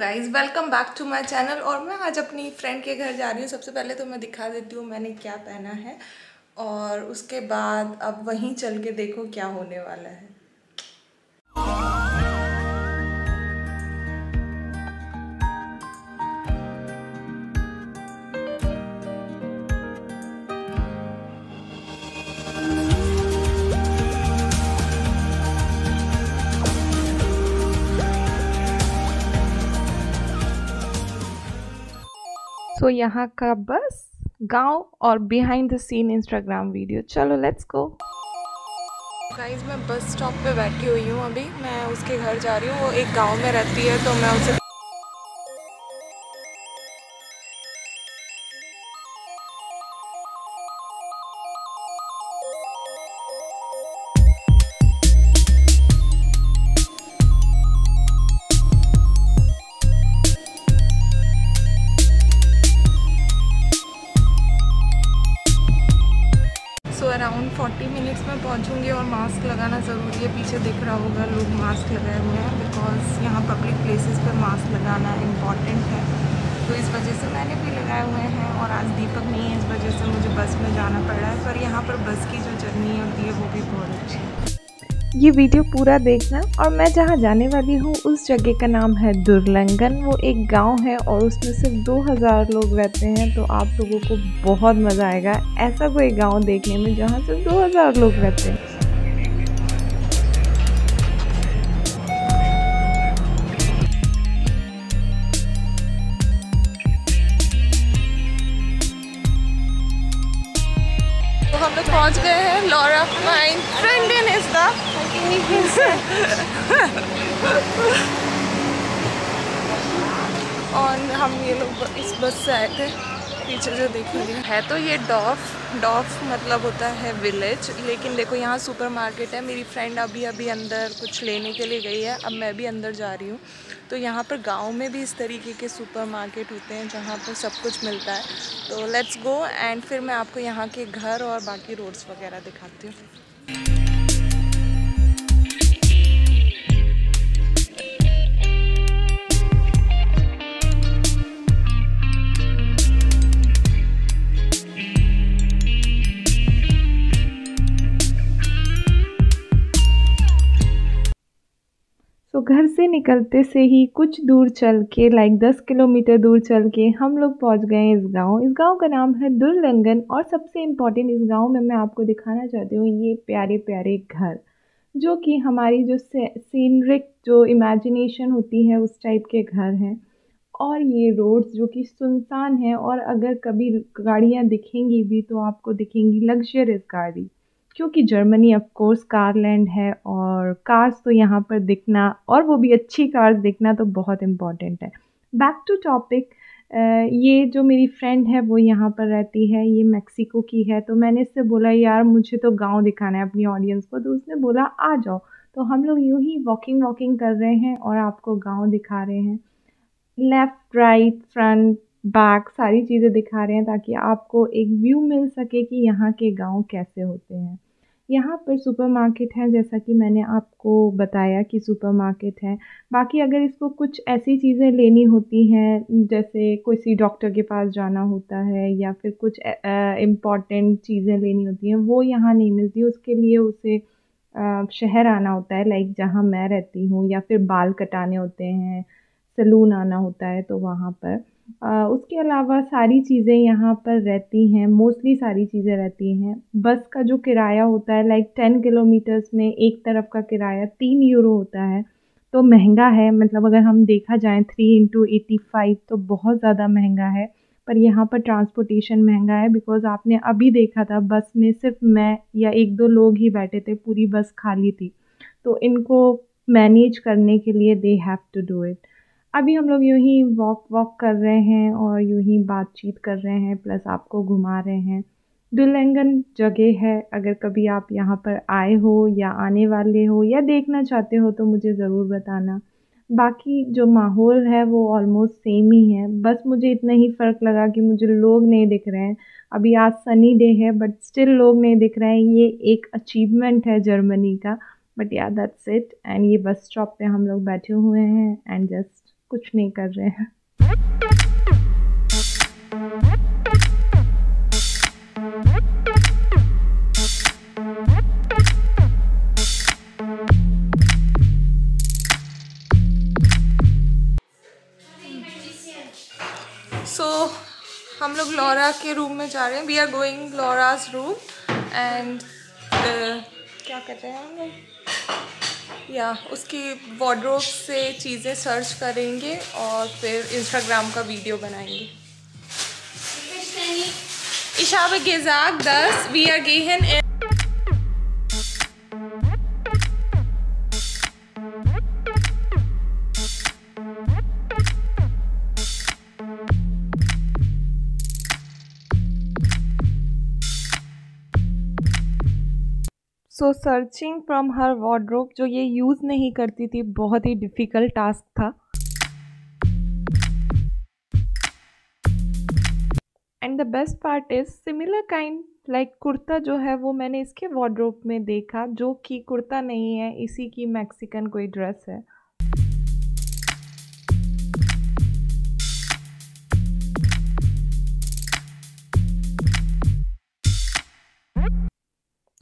Guys welcome back to my channel. और मैं आज अपनी फ्रेंड के घर जा रही हूँ। सबसे पहले तो मैं दिखा देती हूँ मैंने क्या पहना है और उसके बाद अब वहीं चल के देखो क्या होने वाला है। तो यहाँ का बस गांव और behind the scene Instagram video. चलो लेट्स गो। गाइस मैं बस स्टॉप पे बैठी हुई हूँ, अभी मैं उसके घर जा रही हूँ। वो एक गांव में रहती है तो मैं उसे अराउंड 40 मिनट्स में पहुंचूंगी। और मास्क लगाना ज़रूरी है, पीछे दिख रहा होगा लोग मास्क लगाए हुए हैं बिकॉज यहाँ पब्लिक प्लेसेस पर मास्क लगाना इम्पॉर्टेंट है, तो इस वजह से मैंने भी लगाए हुए हैं। और आज दीपक नहीं है, इस वजह से मुझे बस में जाना पड़ रहा है। पर यहाँ पर बस की जो जर्नी होती है वो भी बहुत अच्छी है। ये वीडियो पूरा देखना। और मैं जहाँ जाने वाली हूँ उस जगह का नाम है दुर्लंघन। वो एक गाँव है और उसमें सिर्फ 2000 लोग रहते हैं, तो आप लोगों को बहुत मज़ा आएगा ऐसा कोई गांव देखने में जहां सिर्फ 2000 लोग रहते हैं। तो हम लोग पहुंच गए हैं। Laura my friend in Insta और हम ये लोग इस बस से आए थे। पीछे जो देखेंगे है तो ये डॉफ मतलब होता है विलेज। लेकिन देखो यहाँ सुपरमार्केट है। मेरी फ्रेंड अभी अभी अंदर कुछ लेने के लिए गई है, अब मैं भी अंदर जा रही हूँ। तो यहाँ पर गांव में भी इस तरीके के सुपरमार्केट होते हैं जहाँ पर सब कुछ मिलता है। तो लेट्स गो एंड फिर मैं आपको यहाँ के घर और बाकी रोड्स वगैरह दिखाती हूँ। तो घर से निकलते से ही कुछ दूर चल के, लाइक 10 किलोमीटर दूर चल के हम लोग पहुंच गए हैं इस गांव का नाम है दुर्लंघन। और सबसे इम्पॉर्टेंट इस गांव में मैं आपको दिखाना चाहती हूँ ये प्यारे प्यारे घर, जो कि हमारी जो सीनरिक जो इमेजिनेशन होती है उस टाइप के घर हैं। और ये रोड्स जो कि सुनसान हैं, और अगर कभी गाड़ियाँ दिखेंगी भी तो आपको दिखेंगी लग्जरियस गाड़ी, क्योंकि जर्मनी ऑफ कोर्स कारलैंड है और कार्स तो यहाँ पर दिखना, और वो भी अच्छी कार्स दिखना तो बहुत इम्पॉर्टेंट है। बैक टू टॉपिक, ये जो मेरी फ्रेंड है वो यहाँ पर रहती है, ये मैक्सिको की है। तो मैंने इससे बोला यार मुझे तो गांव दिखाना है अपनी ऑडियंस को, तो उसने बोला आ जाओ। तो हम लोग यूँ ही वॉकिंग कर रहे हैं और आपको गाँव दिखा रहे हैं, लेफ़्ट राइट फ्रंट बैक सारी चीज़ें दिखा रहे हैं ताकि आपको एक व्यू मिल सके कि यहाँ के गाँव कैसे होते हैं। यहाँ पर सुपरमार्केट है, जैसा कि मैंने आपको बताया कि सुपरमार्केट है। बाकी अगर इसको कुछ ऐसी चीज़ें लेनी होती हैं जैसे किसी डॉक्टर के पास जाना होता है या फिर कुछ इम्पॉर्टेंट चीज़ें लेनी होती हैं वो यहाँ नहीं मिलती, उसके लिए उसे शहर आना होता है, लाइक जहाँ मैं रहती हूँ। या फिर बाल कटाने होते हैं, सैलून आना होता है तो वहाँ पर। उसके अलावा सारी चीज़ें यहाँ पर रहती हैं, मोस्टली सारी चीज़ें रहती हैं। बस का जो किराया होता है लाइक 10 किलोमीटर्स में एक तरफ का किराया 3 यूरो होता है, तो महंगा है। मतलब अगर हम देखा जाए 3 × 85 तो बहुत ज़्यादा महंगा है। पर यहाँ पर ट्रांसपोर्टेशन महंगा है बिकॉज आपने अभी देखा था बस में सिर्फ मैं या 1-2 लोग ही बैठे थे, पूरी बस खाली थी। तो इनको मैनेज करने के लिए they have to do it. अभी हम लोग यूँ ही वॉक कर रहे हैं और यूँ ही बातचीत कर रहे हैं, प्लस आपको घुमा रहे हैं। दुर्लंघन जगह है, अगर कभी आप यहाँ पर आए हो या आने वाले हो या देखना चाहते हो तो मुझे ज़रूर बताना। बाकी जो माहौल है वो ऑलमोस्ट सेम ही है, बस मुझे इतना ही फ़र्क लगा कि मुझे लोग नहीं दिख रहे हैं। अभी आज सनी डे है बट स्टिल लोग नहीं दिख रहे हैं, ये एक अचीवमेंट है जर्मनी का। बट या दैट्स इट। एंड ये बस स्टॉप पर हम लोग बैठे हुए हैं एंड जस्ट कुछ नहीं कर रहे हैं। So, हम लोग लॉरा के रूम में जा रहे हैं। We are going Laura's room and क्या कर रहे हैं हम लोग या उसकी वार्डरोब से चीज़ें सर्च करेंगे और फिर इंस्टाग्राम का वीडियो बनाएंगे। इशाब गेजाक 10 वी आर गेहन so searching from her wardrobe जो ये यूज़ नहीं करती थी, बहुत ही डिफ़िकल्ट टास्क था। And the best part is similar kind like kurta जो है वो मैंने इसके वार्डरोब में देखा, जो कि कुर्ता नहीं है, इसी की मैक्सिकन कोई ड्रेस है।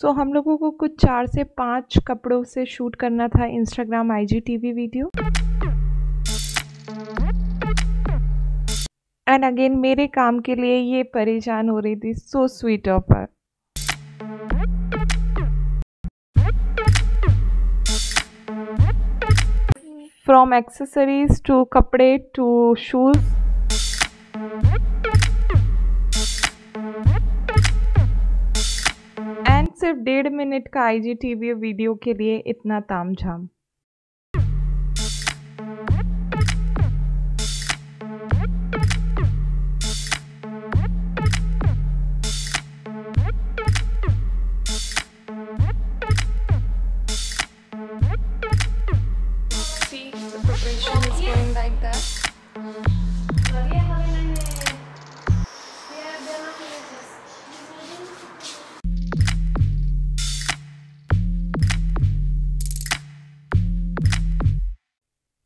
तो हम लोगों को कुछ 4 से 5 कपड़ों से शूट करना था Instagram IGTV video. And again मेरे काम के लिए ये परेशान हो रही थी। So sweet offer. From accessories to कपड़े टू शूज। सिर्फ 1.5 मिनट का IGTV वीडियो के लिए इतना तामझाम।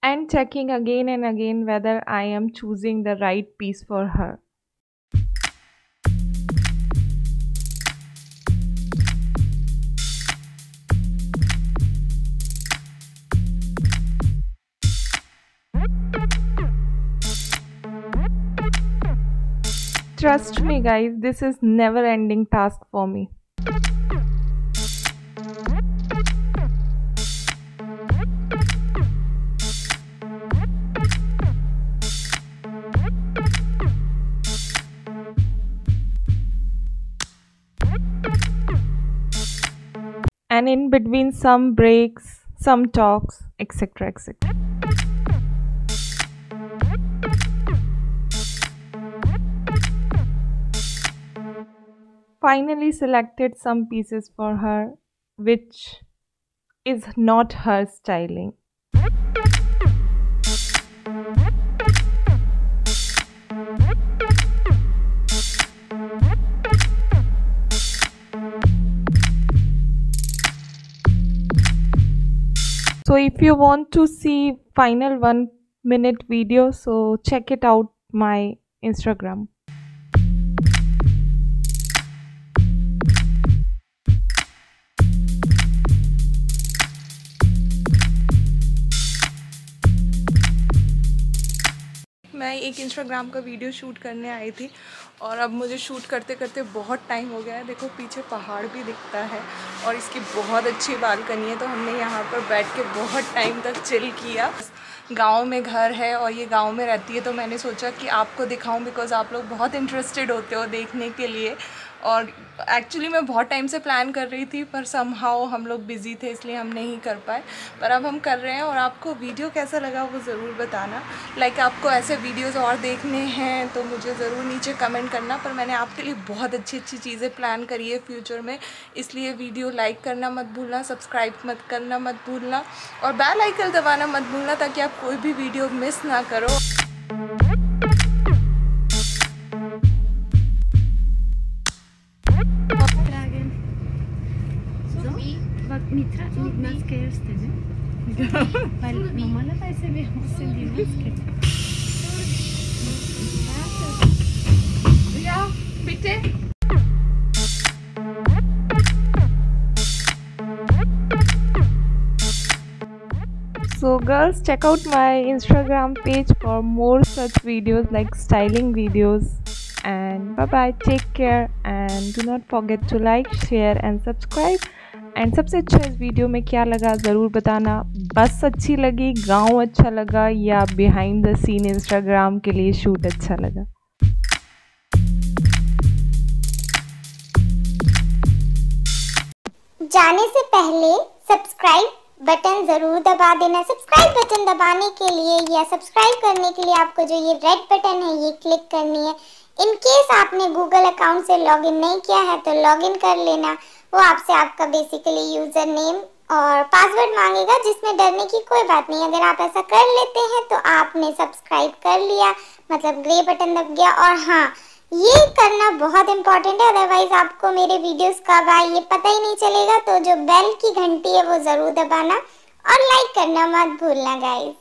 And checking again and again whether I am choosing the right piece for her. Trust me guys, this is never ending task for me. And in between some breaks, some talks, etc. etc. Finally selected some pieces for her, which is not her styling. So if you want to see final 1 minute video, so check it out my Instagram. मैं एक Instagram का video shoot करने आई थी और अब मुझे shoot करते करते बहुत टाइम हो गया है। देखो पीछे पहाड़ भी दिखता है और इसकी बहुत अच्छी बालकनी है, तो हमने यहाँ पर बैठ के बहुत टाइम तक चिल किया। गांव में घर है और ये गांव में रहती है, तो मैंने सोचा कि आपको दिखाऊं बिकॉज़ आप लोग बहुत इंटरेस्टेड होते हो देखने के लिए। और एक्चुअली मैं बहुत टाइम से प्लान कर रही थी, पर समहाउ हम लोग बिज़ी थे इसलिए हम नहीं कर पाए, पर अब हम कर रहे हैं। और आपको वीडियो कैसा लगा वो ज़रूर बताना। लाइक आपको ऐसे वीडियोस और देखने हैं तो मुझे ज़रूर नीचे कमेंट करना। पर मैंने आपके लिए बहुत अच्छी अच्छी चीज़ें प्लान करी है फ्यूचर में, इसलिए वीडियो लाइक करना मत भूलना, सब्सक्राइब करना मत भूलना और बेल आइकन दबाना मत भूलना, ताकि आप कोई भी वीडियो मिस ना करो। Niet naast kerst, hè? मला पैसे भी हमसे देना या बेटे। So girls, check out my Instagram page for more such videos like styling videos, and bye bye, take care, and do not forget to like, share and subscribe, and सबसे अच्छा इस वीडियो में क्या लगा ज़रूर बताना, बस अच्छी लगी, गाँव अच्छा लगा या behind the scene Instagram के लिए shoot अच्छा लगा। जाने से पहले सब्सक्राइब बटन ज़रूर दबा देना। सब्सक्राइब बटन दबाने के लिए या सब्सक्राइब करने के लिए आपको जो ये रेड बटन है ये क्लिक करनी है। इन केस आपने गूगल अकाउंट से लॉगिन नहीं किया है तो लॉगिन कर लेना, वो आपसे आपका बेसिकली यूज़र नेम और पासवर्ड मांगेगा, जिसमें डरने की कोई बात नहीं। अगर आप ऐसा कर लेते हैं तो आपने सब्सक्राइब कर लिया, मतलब ग्रे बटन दब गया। और हाँ, ये करना बहुत इम्पॉर्टेंट है, अदरवाइज आपको मेरे वीडियोस कब आए ये पता ही नहीं चलेगा। तो जो बेल की घंटी है वो ज़रूर दबाना और लाइक करना मत भूलना गाइस।